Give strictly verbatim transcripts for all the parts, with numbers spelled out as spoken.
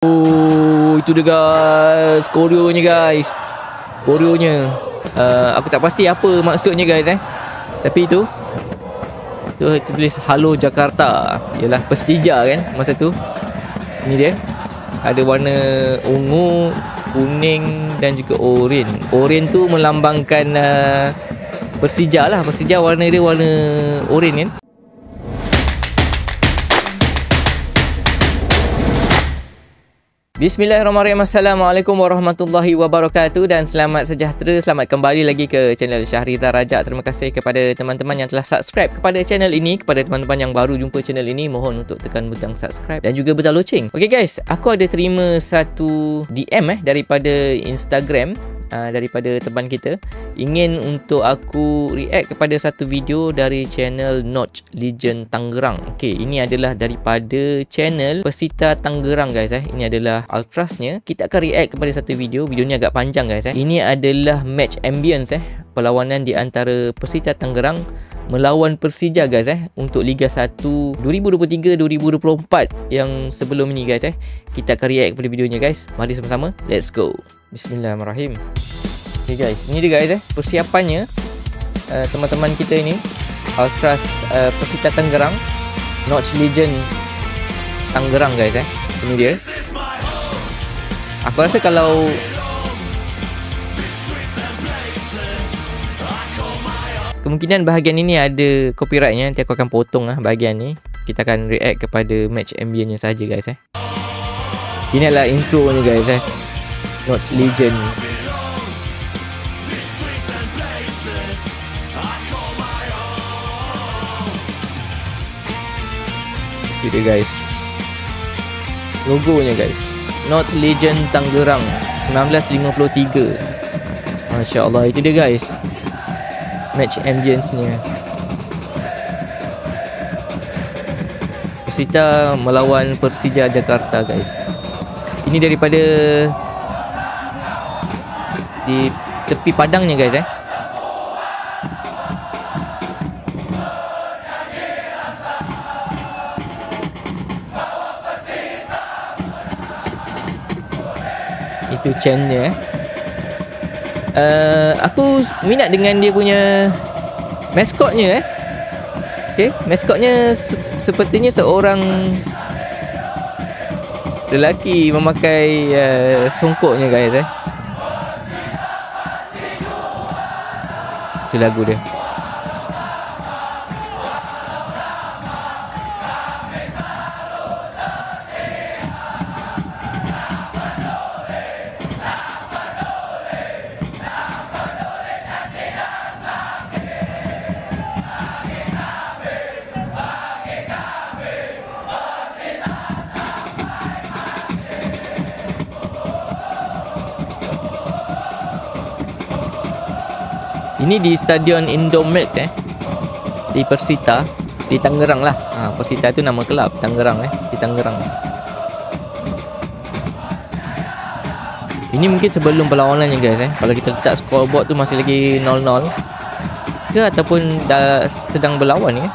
Oh, itu dia guys, koreonya guys. Koreonya uh, aku tak pasti apa maksudnya guys eh. Tapi itu tu tulis Halo Jakarta. Yalah Persija kan masa tu. Ni dia. Ada warna ungu, kuning dan juga oren. Oren tu melambangkan uh, Persija lah. Persija warna dia warna oren kan. Bismillahirrahmanirrahim. Assalamualaikum warahmatullahi wabarakatuh dan selamat sejahtera. Selamat kembali lagi ke channel Shahrizan Rajak. Terima kasih kepada teman-teman yang telah subscribe kepada channel ini. Kepada teman-teman yang baru jumpa channel ini, mohon untuk tekan butang subscribe dan juga butang loceng. Okey guys, aku ada terima satu D M eh daripada Instagram, uh, daripada teman kita, ingin untuk aku react kepada satu video dari channel Notch Legend Tangerang. Okey, ini adalah daripada channel Persita Tanggerang guys eh. Ini adalah Ultrasnya. Kita akan react kepada satu video. Video ni agak panjang guys eh. Ini adalah match ambience eh. Perlawanan di antara Persita Tanggerang melawan Persija guys eh untuk Liga satu dua ribu dua puluh tiga dua ribu dua puluh empat yang sebelum ni guys eh. Kita akan react kepada videonya guys. Mari sama-sama. Let's go. Bismillahirrahmanirrahim. Okay guys, ini dia guys eh persiapannya uh, teman-teman kita ini Ultras uh, Persita Tanggerang, Notch Legend Tanggerang guys eh. Ini dia. Aku rasa kalau kemungkinan bahagian ini ada copyrightnya, nanti aku akan potong lah bahagian ni. Kita akan react kepada match ambience-nya saja guys eh. Ini adalah intro ni guys eh. Notch Legend. Itu guys. Logonya guys. North Legion Tangerang seribu sembilan ratus lima puluh tiga. Masya-Allah, itu dia guys. Match ambience-nya. Persita melawan Persija Jakarta guys. Ini daripada di tepi padangnya guys eh. Itu channel eh. Uh, aku minat dengan dia punya maskotnya eh. Okay, maskotnya se sepertinya seorang lelaki memakai uh, songkoknya guys eh. Itu lagu dia. Ini di stadion IndoMilk eh. Di Persita, di Tangerang lah. Ha, Persita tu nama kelab, Tangerang eh, di Tangerang. Ini mungkin sebelum perlawanan je guys eh. Kalau kita letak scoreboard tu masih lagi nol nol ke ataupun dah sedang berlawan ni eh.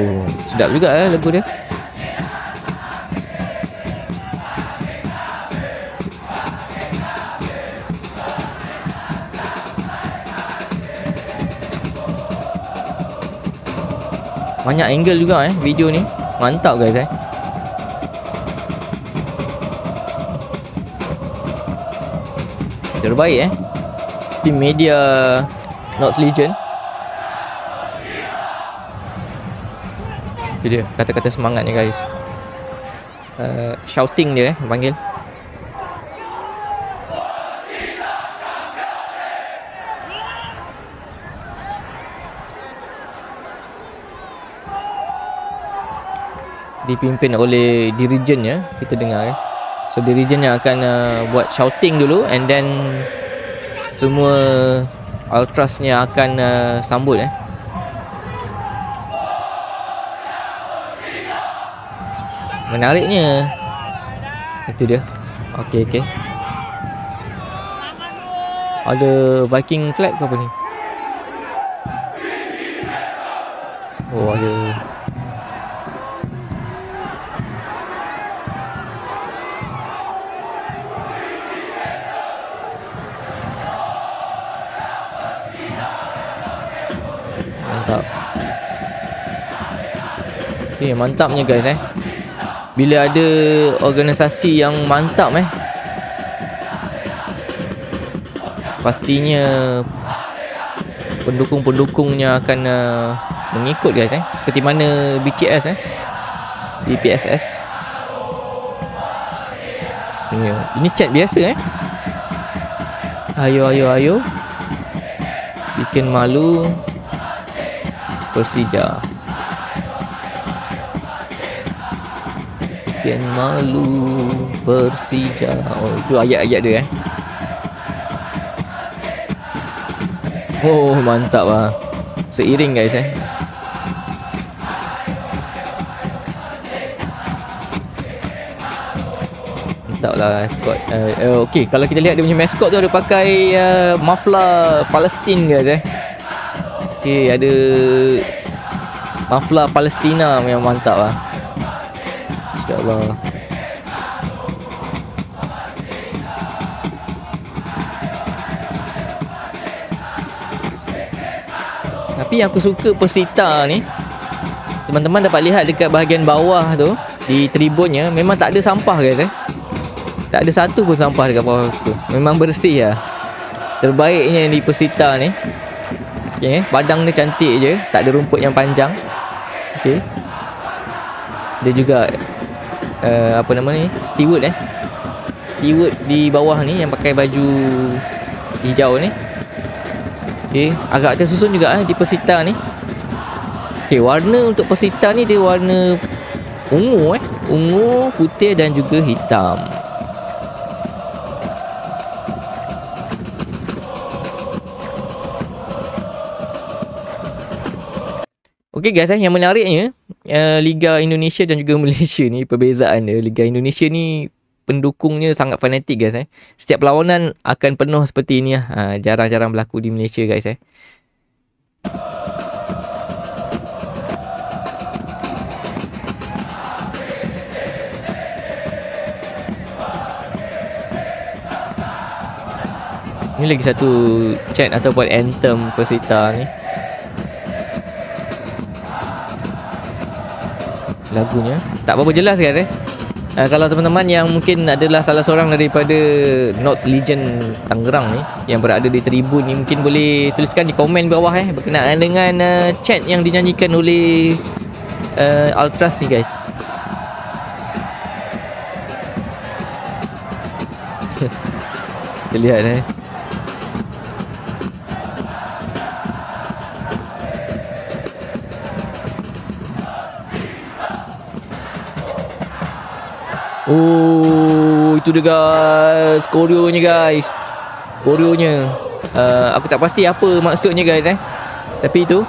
Oh, sedap juga eh lagu dia. Banyak angle juga eh video ni. Mantap guys eh. Terbaik eh. Tim media North Legion. Itu dia kata-kata semangat ni guys. Uh, shouting dia eh panggil. Dipimpin oleh dirijennya, kita dengar eh. So dirijennya akan uh, buat shouting dulu and then semua ultrasnya akan uh, sambut eh. Menariknya itu dia. Okey okey. Ada Viking clap ke apa ni? Oh, ada. Mantap. Eh, mantapnya guys eh. Bila ada organisasi yang mantap eh, pastinya pendukung-pendukungnya akan uh, mengikut guys eh, seperti mana B C S eh, B P S S. Yeah. Ini chat biasa eh. Ayo ayo ayo, bikin malu Persija, bikin malu Persija. Oh, itu ayat-ayat dia eh. Oh, mantap lah. Seiring guys eh. Mantap lah mascot. uh, uh, Okey, kalau kita lihat dia punya mascot tu ada pakai uh, muffler Palestin guys eh. Okey, ada muffler Palestina, memang mantap lah. InsyaAllah. Tapi aku suka Persita ni. Teman-teman dapat lihat dekat bahagian bawah tu, di tribunnya memang tak ada sampah guys eh. Tak ada satu pun sampah dekat bawah tu. Memang bersih lah. Terbaiknya di Persita ni. Okey, padang dia cantik je, tak ada rumput yang panjang. Okey. Dia juga uh, apa nama ni? Steward eh. Steward di bawah ni yang pakai baju hijau ni. Okay, agak macam susun juga eh, di Persita ni. Okay, warna untuk Persita ni dia warna ungu eh, ungu, putih dan juga hitam. Okay guys eh, yang menariknya uh, Liga Indonesia dan juga Malaysia ni, perbezaan dia, Liga Indonesia ni pendukungnya sangat fanatik guys eh. Setiap perlawanan akan penuh seperti ini lah. Ha, jarang-jarang berlaku di Malaysia guys eh. Ini lagi satu chat ataupun anthem Persita ni. Lagunya tak berapa jelas guys eh. Uh, kalau teman-teman yang mungkin adalah salah seorang daripada North Legion Tangerang ni yang berada di tribun ni, mungkin boleh tuliskan di komen bawah eh, berkenaan dengan uh, chat yang dinyanyikan oleh uh, Altras ni guys. Kita lihat eh, oh, itu dia guys, koreonya guys. Koreonya uh, aku tak pasti apa maksudnya guys eh. Tapi itu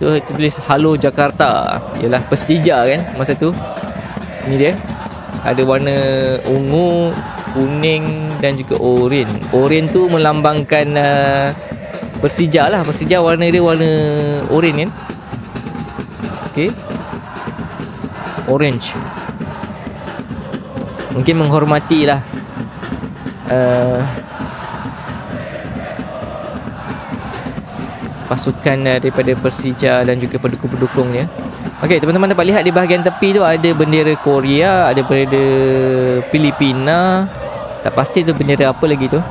tu tulis Hello Jakarta. Yalah, Persija kan masa tu. Ini dia. Ada warna ungu, kuning dan juga oren. Oren tu melambangkan uh, Persija lah. Persija warna dia warna oren kan. Okey. Orange. Mungkin menghormatilah uh, pasukan daripada Persija dan juga pendukung-pendukungnya. Okey, teman-teman dapat lihat di bahagian tepi tu ada bendera Korea, ada bendera Filipina. Tak pasti tu bendera apa lagi tu.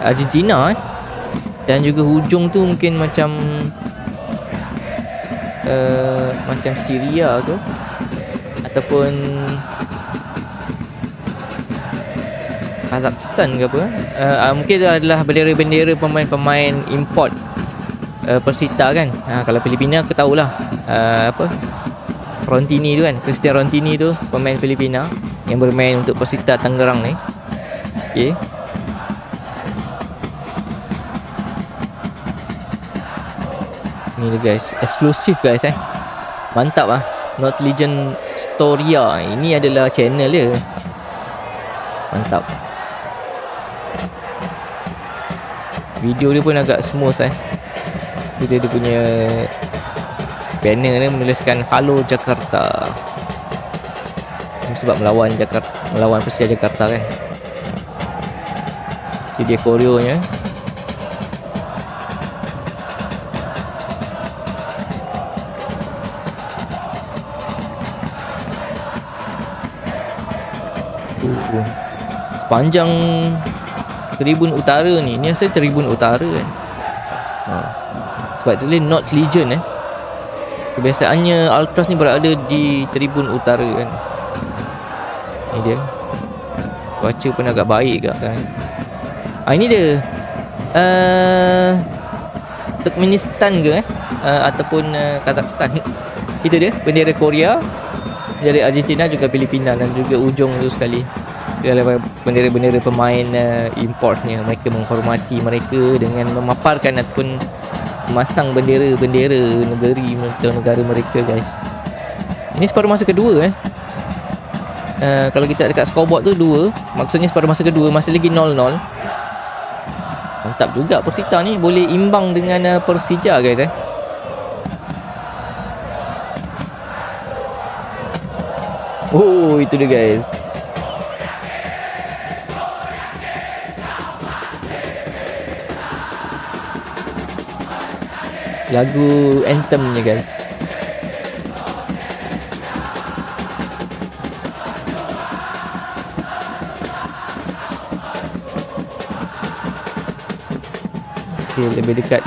Argentina eh. Dan juga hujung tu mungkin macam uh, macam Syria tu ataupun Kazakhstan ke apa. uh, uh, Mungkin itu adalah bendera-bendera pemain-pemain import uh, Persita kan. uh, Kalau Filipina aku tahulah uh, apa, Rontini tu kan, Christian Rontini tu pemain Filipina yang bermain untuk Persita Tanggerang ni. Okay, ni dia guys, eksklusif guys eh. Mantap lah. North Legion Storia, ini adalah channel dia. Mantap. Video dia pun agak smooth eh. Itu dia punya Banner ni menuliskan Hello Jakarta. Sebab melawan Jakarta, melawan Persija Jakarta kan. Jadi dia koreonya. Uh, sepanjang Tribun Utara ni, ni rasa Tribun Utara kan. Ha. Sebab tulis North Legion eh. Kebiasaannya Ultras ni berada di Tribun Utara kan. Ni dia. Baca pun agak baik kat kan. Ha, ini dia. Uh, Turkmenistan ke eh? Uh, ataupun uh, Kazakhstan. Itu dia bendera Korea, bendera Argentina, juga Filipina dan juga ujung tu sekali. Dalam bendera-bendera pemain uh, importnya, mereka menghormati mereka dengan memaparkan ataupun memasang bendera-bendera negeri atau negara mereka guys. Ini separuh masa kedua eh. Uh, kalau kita dekat scoreboard tu dua, maksudnya separuh masa kedua masih lagi nol nol. Mantap juga Persita ni boleh imbang dengan uh, Persija guys eh. Oh, itu dia guys. Lagu anthemnya guys. Okay, lebih dekat.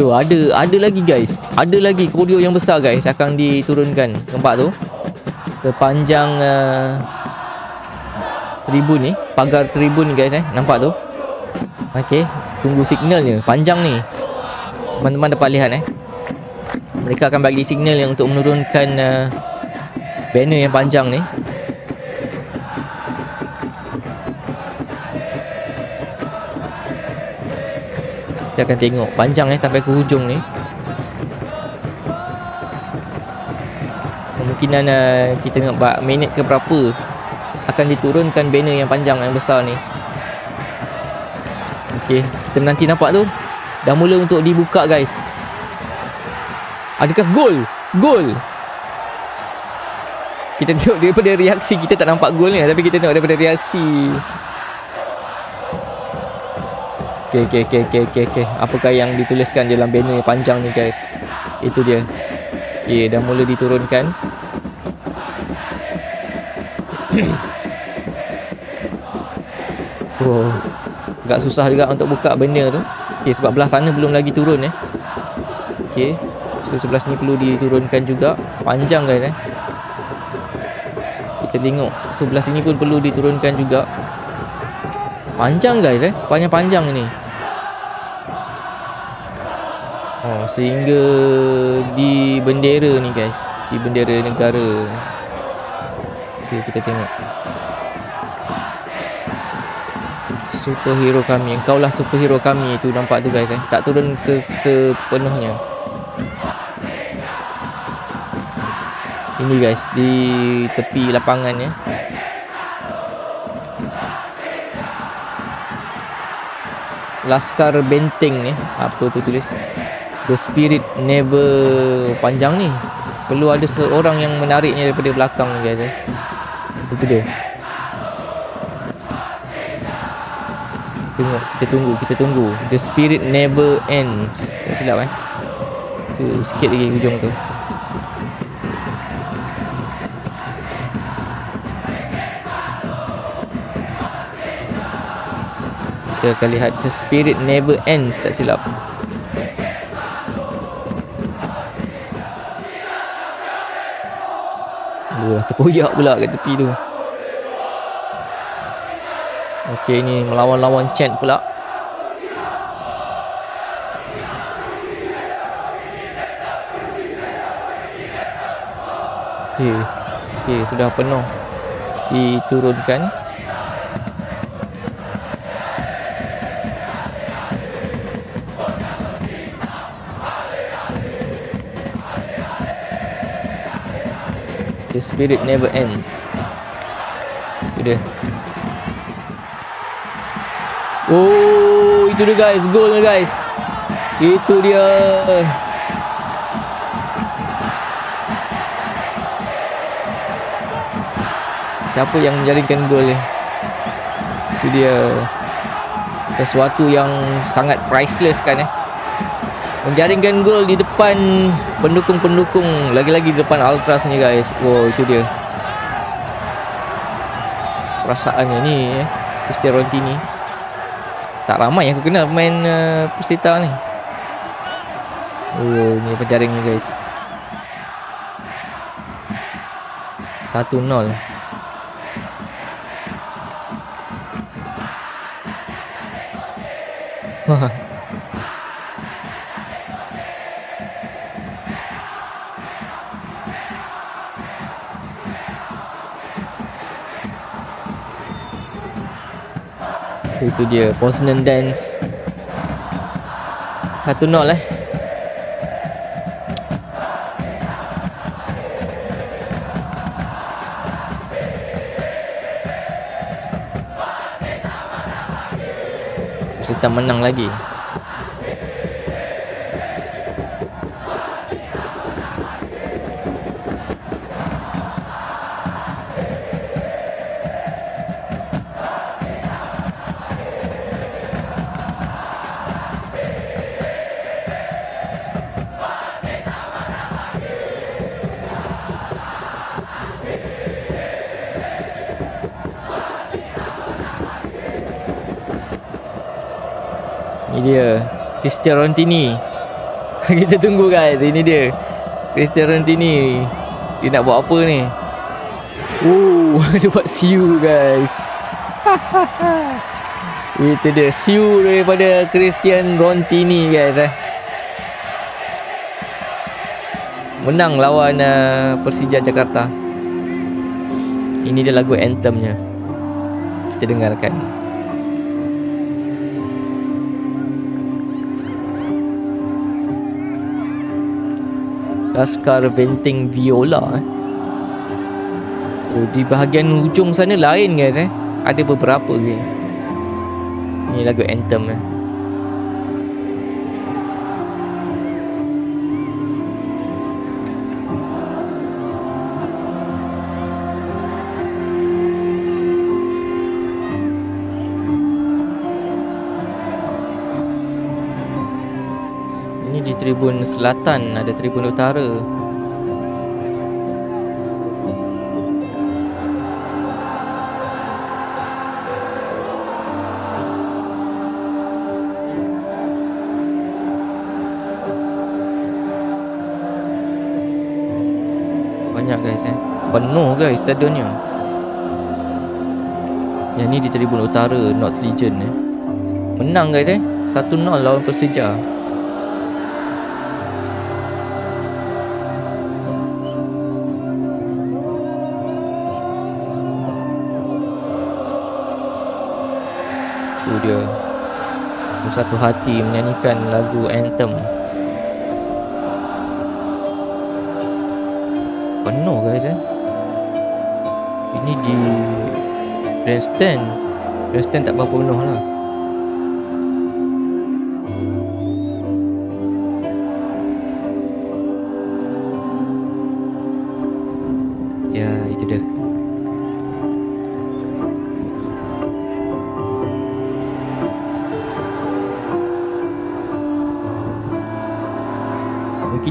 Tu ada ada lagi guys. Ada lagi koreo yang besar guys akan diturunkan. Nampak tu? Sepanjang uh, tribun ni, pagar tribun guys eh. Nampak tu? Okey, tunggu signalnya. Panjang ni. Teman-teman dapat lihat eh. Mereka akan bagi signal yang untuk menurunkan uh, banner yang panjang ni. Kita akan tengok panjang eh sampai ke hujung ni. Kemungkinan uh, kita tengok minit ke berapa akan diturunkan banner yang panjang yang besar ni. Okey, kita nanti nampak tu. Dah mula untuk dibuka guys. Adakah gol? Gol. Kita tengok daripada reaksi, kita tak nampak golnya, tapi kita tengok daripada reaksi. Okey okey okey okey okey okey. Apakah yang dituliskan dalam banner panjang ni guys? Itu dia. Okey, dah mula diturunkan. Oh. Agak susah juga untuk buka banner tu. Okey, sebab belah sana belum lagi turun eh. Okey. So sebelah sini perlu diturunkan juga. Panjang guys eh. Kita tengok sebelah sini pun perlu diturunkan juga. Panjang guys eh, sepanjang panjang ni. Oh, sehingga di bendera ni guys, di bendera negara. Okey, kita tengok. Superhero kami, engkaulah superhero kami, itu nampak tu guys eh. Tak turun se sepenuhnya. Ini guys di tepi lapangan ya. Laskar Benteng ni, apa tu tulis? The Spirit Never. Panjang ni. Perlu ada seorang yang menariknya daripada belakang guys eh. Itu dia. Tengok, kita tunggu, kita tunggu. The Spirit Never Ends. Tak silap eh. Tu sikit lagi hujung tu. Kita akan lihat The Spirit Never Ends, tak silap. Aduh, terkoyak pula kat tepi tu. Okey, ni melawan-lawan chant pula. Okey. Okey, sudah penuh diturunkan. The Spirit Never Ends. Itu dia. Oh, itu dia guys, golnya guys. Itu dia. siapa yang menjaringkan gol dia. Itu dia sesuatu yang sangat priceless kan eh. Menjaringkan gol di depan pendukung-pendukung, lagi-lagi di depan Ultras ni guys. Wow, itu dia perasaannya ni eh. Christian Rontini. Tak ramai aku kenal pemain uh, Persita ni. Oh, ni penjaring ni guys. satu nol. Itu dia Postman Dance. satu nol eh. Persita menang lagi. Ini dia Christian Rontini. Kita tunggu guys. Ini dia Christian Rontini. Dia nak buat apa ni? Oh, dia buat siu guys. Itu dia siu daripada Christian Rontini guys eh. Menang lawan uh, Persija Jakarta. Ini dia lagu anthemnya. Kita dengarkan. Laskar Benteng Viola eh. Oh, di bahagian hujung sana lain guys eh. Ada beberapa ni. Ini lagu anthem eh. Di tribun selatan ada tribun utara. Banyak guys eh. Penuh guys stadionnya. Yang ni di tribun utara North Legion eh. Menang guys eh. satu nol lawan Persija. Dia bersatu hati menyanyikan lagu anthem. Penuh guys eh. Ini di grandstand. Grandstand tak berapa penuh lah. Ya, itu dia.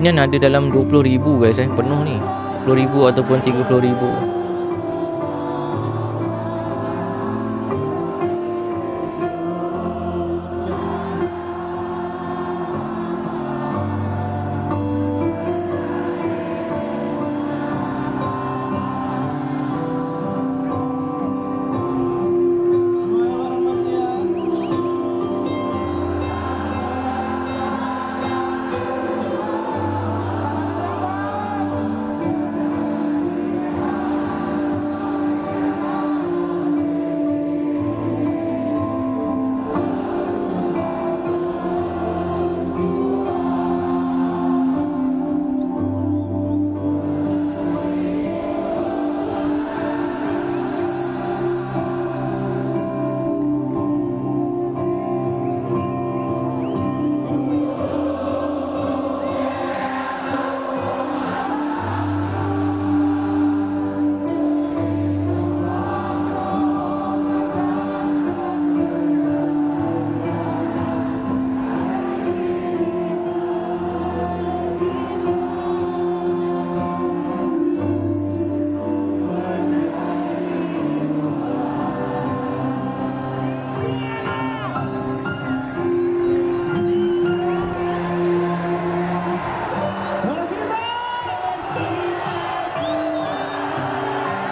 Mungkinan ada dalam dua puluh ribu guys eh, penuh ni. dua puluh ribu ataupun tiga puluh ribu.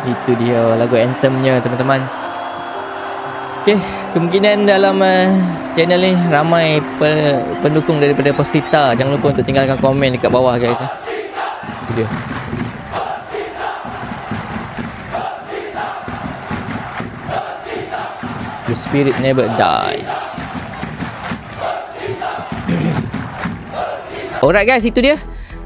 Itu dia lagu anthemnya, teman-teman. Okey, kemungkinan dalam uh, channel ni ramai pe pendukung daripada Persita. Jangan lupa untuk tinggalkan komen dekat bawah, guys. Itu dia. The spirit never dies. Alright guys, itu dia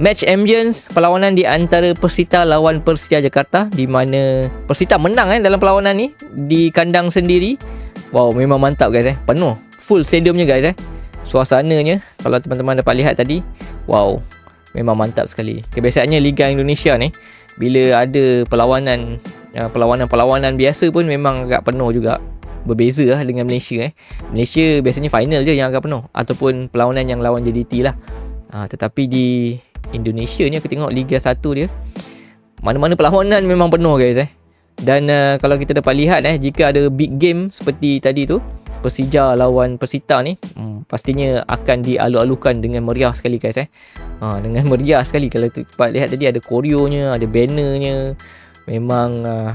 match ambience perlawanan di antara Persita lawan Persija Jakarta, di mana Persita menang eh dalam perlawanan ni di kandang sendiri. Wow, memang mantap guys eh. Penuh full stadiumnya guys eh. Suasananya kalau teman-teman dapat lihat tadi, wow, memang mantap sekali. Kebiasaannya Liga Indonesia ni bila ada perlawanan perlawanan-perlawanan biasa pun memang agak penuh juga. Berbeza lah dengan Malaysia eh. Malaysia biasanya final je yang agak penuh ataupun perlawanan yang lawan J D T lah. Ha, tetapi di Indonesia ni aku tengok Liga satu dia mana-mana perlawanan memang penuh guys eh. Dan uh, kalau kita dapat lihat eh, jika ada big game seperti tadi tu Persija lawan Persita ni, hmm, pastinya akan dialu-alukan dengan meriah sekali guys eh. Ha, dengan meriah sekali. Kalau dapat lihat tadi ada koreonya, ada bannernya. Memang uh,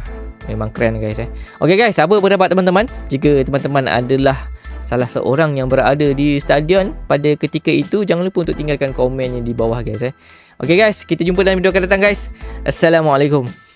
memang keren guys eh. Okey guys, apa pendapat teman-teman? Jika teman-teman adalah salah seorang yang berada di stadion pada ketika itu, jangan lupa untuk tinggalkan komennya di bawah guys eh. Okey guys, kita jumpa dalam video akan datang guys. Assalamualaikum.